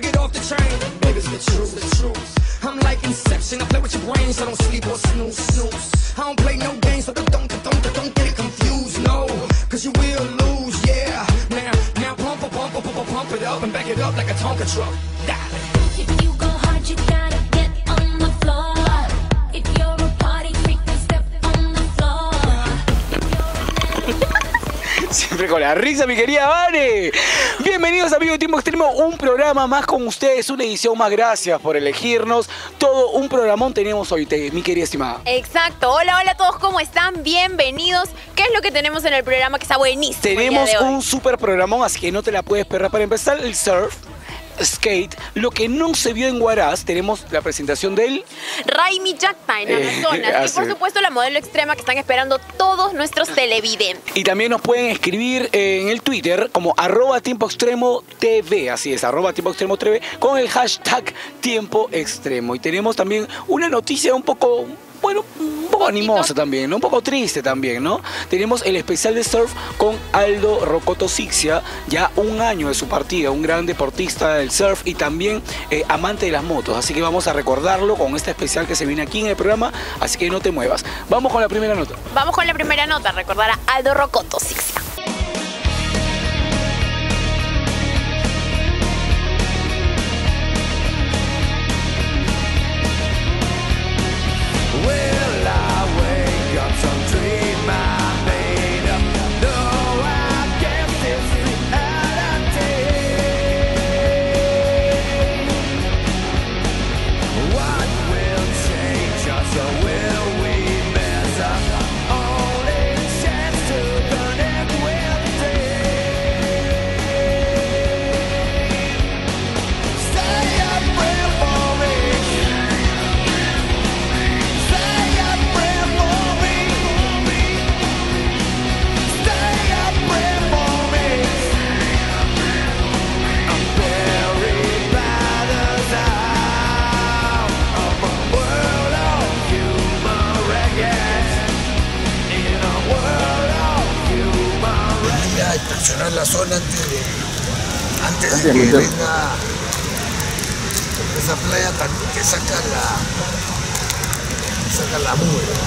I get off the train. Niggas get the truth. I'm like Inception, I play with your brain, so don't sleep or snooze. I don't play no games, so don't get it confused, no. Cause you will lose, yeah. Now pump it up and back it up like a Tonka truck. If you go hard, you gotta get on the floor. If you're a party freak, then step on the floor. Siempre con la risa, mi querida Vane. Bienvenidos, amigos de Tiempo Extremo, un programa más con ustedes, una edición más. Gracias por elegirnos. Todo un programón tenemos hoy, mi querida estimada. Exacto. Hola, hola a todos, ¿cómo están? Bienvenidos. ¿Qué es lo que tenemos en el programa que está buenísimo? Tenemos un super programón, así que no te la puedes perder. Para empezar, el surf. Skate, lo que no se vio en Huaraz, tenemos la presentación del Raimi Jackpine, Amazonas, y por supuesto la modelo extrema que están esperando todos nuestros televidentes. Y también nos pueden escribir en el Twitter como @tiempoextremotv, así es, @tiempoextremotv, con el hashtag Tiempo Extremo. Y tenemos también una noticia un poco, bueno, un poco animosa también, ¿no? Un poco triste también, ¿no? Tenemos el especial de surf con Aldo Rocoto Ciccia, ya un año de su partida, un gran deportista del surf y también amante de las motos. Así que vamos a recordarlo con este especial que se viene aquí en el programa, así que no te muevas. Vamos con la primera nota. Vamos con la primera nota, recordar a Aldo Rocoto Ciccia. Estacionar la zona antes de que venga esa playa tan que saca la mugre.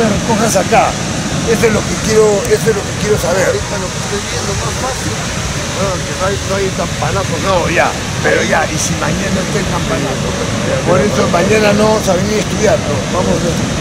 Me recojas acá, eso es lo que quiero saber. Ahorita lo que estoy viendo más fácil, bueno, que no hay campanazo, no, ya, pero ya, y si mañana está el campanazo, pues, por eso mañana no vamos a venir a estudiar, no, vamos a ver.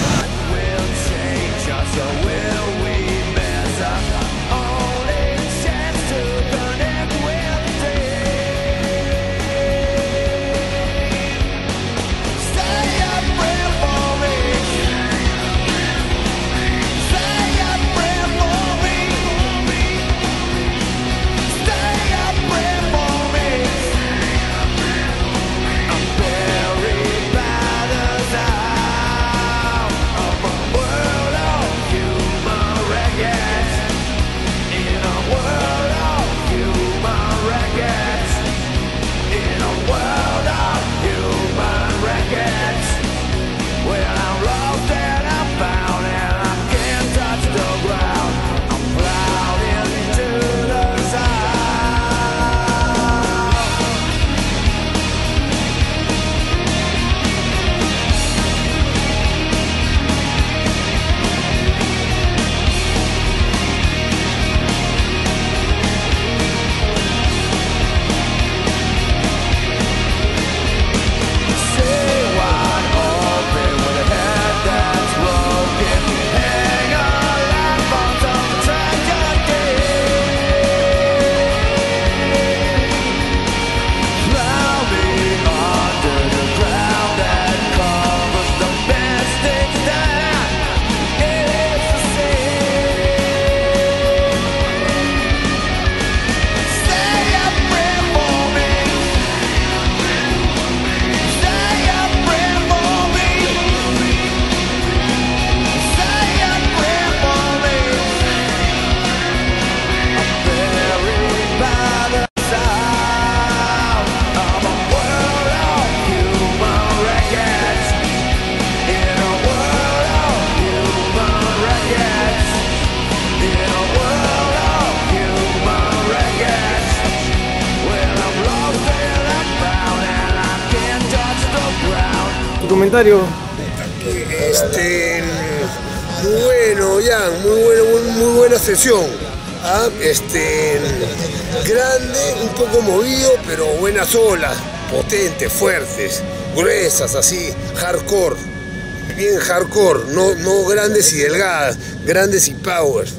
comentario? Bueno, ya, muy buena sesión. Grande, un poco movido, pero buenas olas, potentes, fuertes, gruesas, así, hardcore, bien hardcore, no grandes y delgadas, grandes y powers.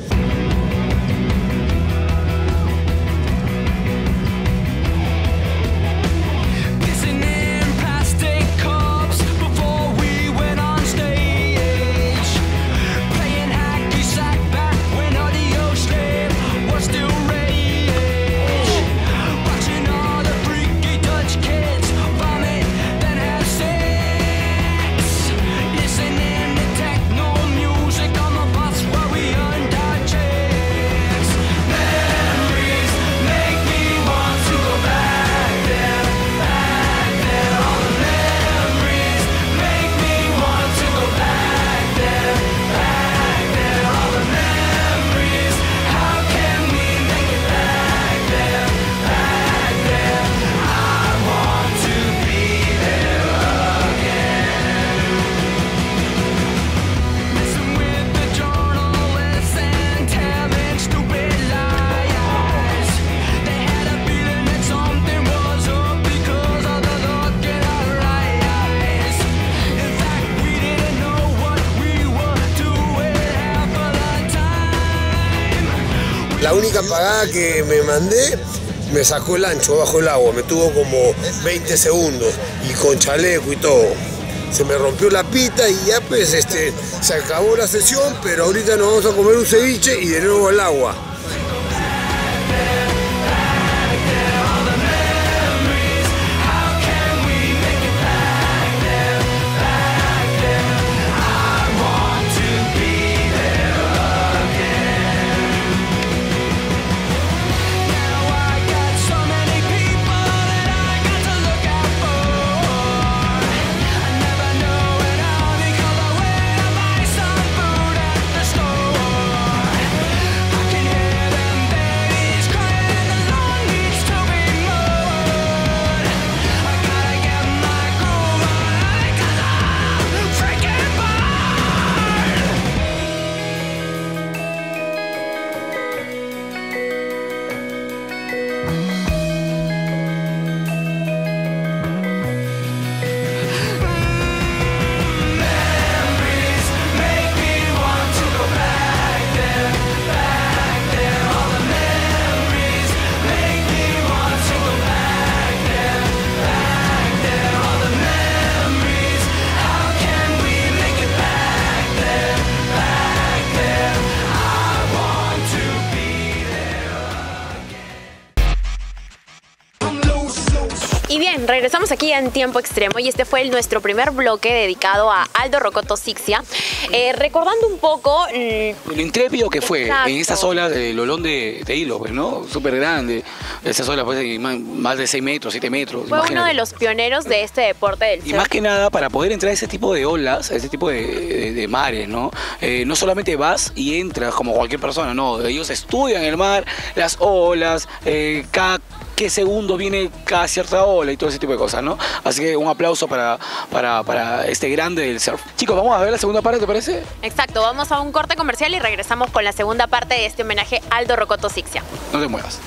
La única pagada que me mandé, me sacó el ancho bajo el agua, me tuvo como 20 segundos y con chaleco y todo. Se me rompió la pita y ya pues se acabó la sesión, pero ahorita nos vamos a comer un ceviche y de nuevo al agua. Y bien, regresamos aquí en Tiempo Extremo y este fue nuestro primer bloque dedicado a Aldo Rocoto Ciccia. Recordando un poco... lo intrépido que fue. Exacto. En esas olas del Olon de Ilo, pues, ¿no? Súper grande. Esas olas, pues, más de 6 metros, 7 metros. Fue imagínate. Uno de los pioneros de este deporte del surf. Y más que nada, para poder entrar a ese tipo de olas, a ese tipo de mares, ¿no? No solamente vas y entras como cualquier persona, no. Ellos estudian el mar, las olas, cada... qué segundo viene cada cierta ola y todo ese tipo de cosas, ¿no? Así que un aplauso para este grande del surf. Chicos, vamos a ver la segunda parte, ¿te parece? Exacto, vamos a un corte comercial y regresamos con la segunda parte de este homenaje a Aldo Rocoto Ciccia. No te muevas.